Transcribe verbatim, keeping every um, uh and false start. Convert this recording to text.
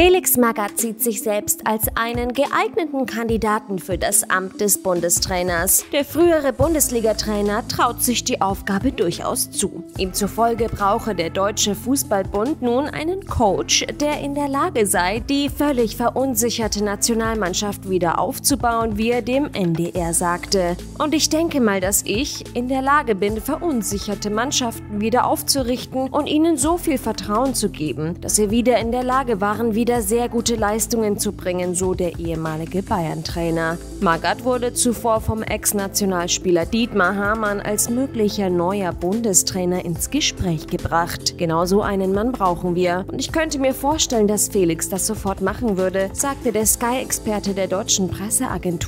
Felix Magath sieht sich selbst als einen geeigneten Kandidaten für das Amt des Bundestrainers. Der frühere Bundesliga-Trainer traut sich die Aufgabe durchaus zu. Ihm zufolge brauche der Deutsche Fußballbund nun einen Coach, der in der Lage sei, die völlig verunsicherte Nationalmannschaft wieder aufzubauen, wie er dem M D R sagte. Und ich denke mal, dass ich in der Lage bin, verunsicherte Mannschaften wieder aufzurichten und ihnen so viel Vertrauen zu geben, dass sie wieder in der Lage waren, wieder sehr gute Leistungen zu bringen, so der ehemalige Bayern-Trainer. Magath wurde zuvor vom Ex-Nationalspieler Dietmar Hamann als möglicher neuer Bundestrainer ins Gespräch gebracht. Genau so einen Mann brauchen wir. Und ich könnte mir vorstellen, dass Felix das sofort machen würde, sagte der Sky-Experte der deutschen Presseagentur.